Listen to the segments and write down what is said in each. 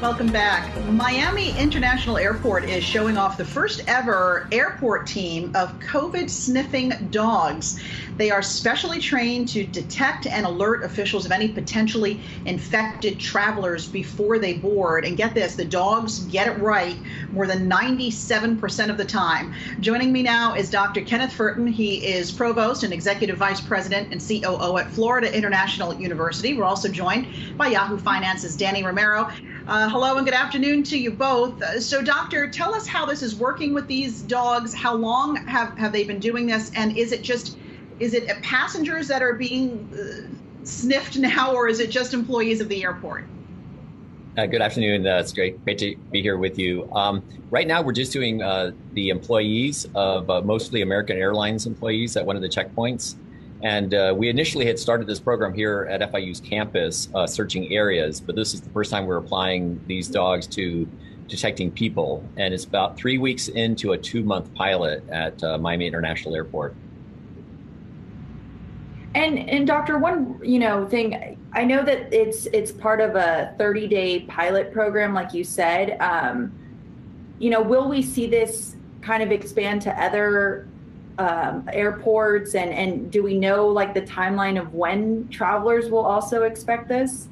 Welcome back. Miami International Airport is showing off the first ever airport team of COVID-sniffing dogs. They are specially trained to detect and alert officials of any potentially infected travelers before they board. And get this, the dogs get it right more than 97% of the time. Joining me now is Dr. Kenneth Furton. He is Provost and Executive Vice President and COO at Florida International University. We're also joined by Yahoo Finance's Danny Romero. Hello and good afternoon to you both. So, Doctor, tell us how this is working with these dogs. How long have they been doing this? And is it passengers that are being sniffed now, or is it just employees of the airport? Good afternoon. It's great to be here with you. Right now, we're just doing the employees of mostly American Airlines employees at one of the checkpoints. And we initially had started this program here at FIU's campus, searching areas, but this is the first time we're applying these dogs to detecting people. And it's about 3 weeks into a 2-month pilot at Miami International Airport. And Doctor, one thing, I know that it's part of a 30-day pilot program, like you said. Will we see this kind of expand to other airports, and do we know the timeline of when travelers will also expect this?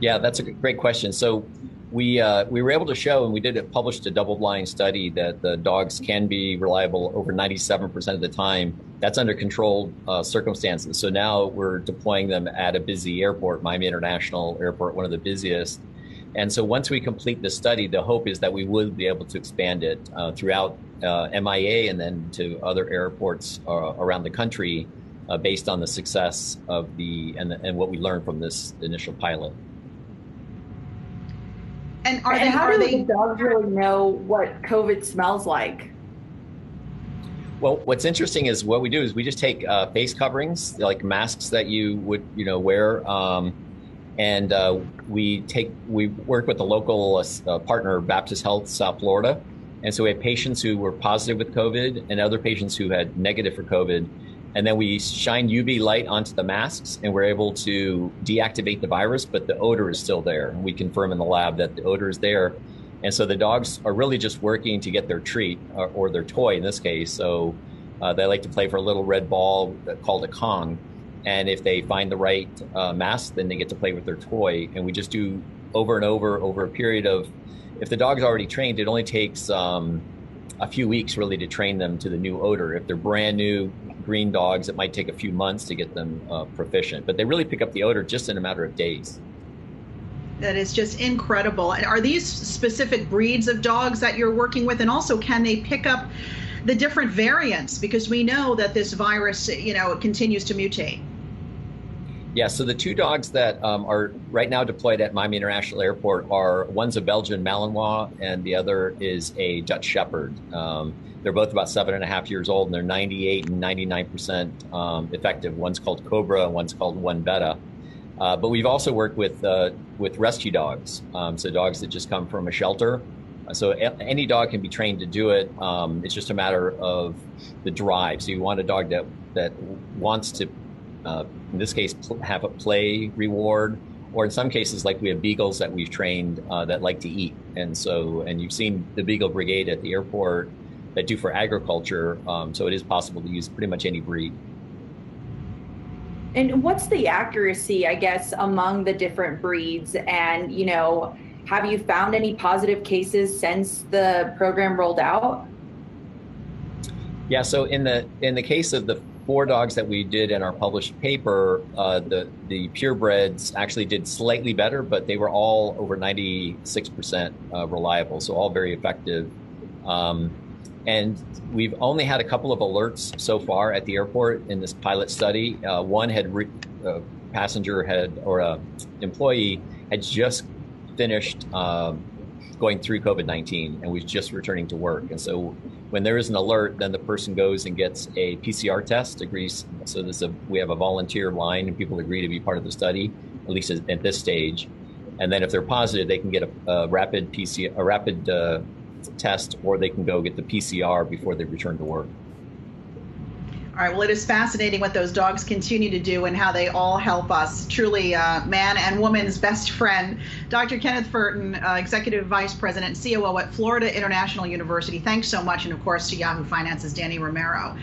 Yeah, that's a great question. So we were able to show, and we published a double-blind study that the dogs can be reliable over 97% of the time. That's under controlled circumstances. So now we're deploying them at a busy airport, Miami International Airport, one of the busiest. And so once we complete the study, the hope is that we will be able to expand it throughout MIA and then to other airports around the country based on the success of and what we learned from this initial pilot. And how do the dogs really know what COVID smells like? Well, what's interesting is what we do is we just take face coverings, like masks that you would wear, and we work with the local partner, Baptist Health, South Florida. And so we had patients who were positive with COVID and other patients who had negative for COVID. And then we shine UV light onto the masks and we're able to deactivate the virus, but the odor is still there. We confirm in the lab that the odor is there. And so the dogs are really just working to get their treat or their toy in this case. So they like to play for a little red ball called a Kong. And if they find the right mask, then they get to play with their toy. And we just do over and over a period of, if the dog's already trained, it only takes a few weeks really to train them to the new odor. If they're brand new green dogs, it might take a few months to get them proficient, but they really pick up the odor just in a matter of days. That is just incredible. And are these specific breeds of dogs that you're working with? And also, can they pick up the different variants? Because we know that this virus, it continues to mutate. Yeah, so the two dogs that are right now deployed at Miami International Airport one's a Belgian Malinois and the other is a Dutch Shepherd. They're both about 7.5 years old, and they're 98 and 99% effective. One's called Cobra and one's called One Beta. But we've also worked with rescue dogs, so dogs that just come from a shelter. So any dog can be trained to do it. It's just a matter of the drive. So you want a dog that wants to, in this case, have a play reward, or in some cases, like we have beagles that we've trained that like to eat. And you've seen the Beagle Brigade at the airport that do for agriculture. So it is possible to use pretty much any breed. And what's the accuracy, I guess, among the different breeds? And, have you found any positive cases since the program rolled out? Yeah, so in the case of the 4 dogs that we did in our published paper, the purebreds actually did slightly better, but they were all over 96% reliable, so all very effective. And we've only had a couple of alerts so far at the airport in this pilot study. One had a employee had just finished going through COVID-19 and was just returning to work. And so when there is an alert, then the person goes and gets a PCR test, agrees. So we have a volunteer line and people agree to be part of the study, at least at this stage. And then if they're positive, they can get a rapid test, or they can go get the PCR before they return to work. All right, well, it is fascinating what those dogs continue to do and how they all help us. Truly man and woman's best friend. Dr. Kenneth Furton, Executive Vice President and COO at Florida International University. Thanks so much, and of course to Yahoo Finance's Danny Romero.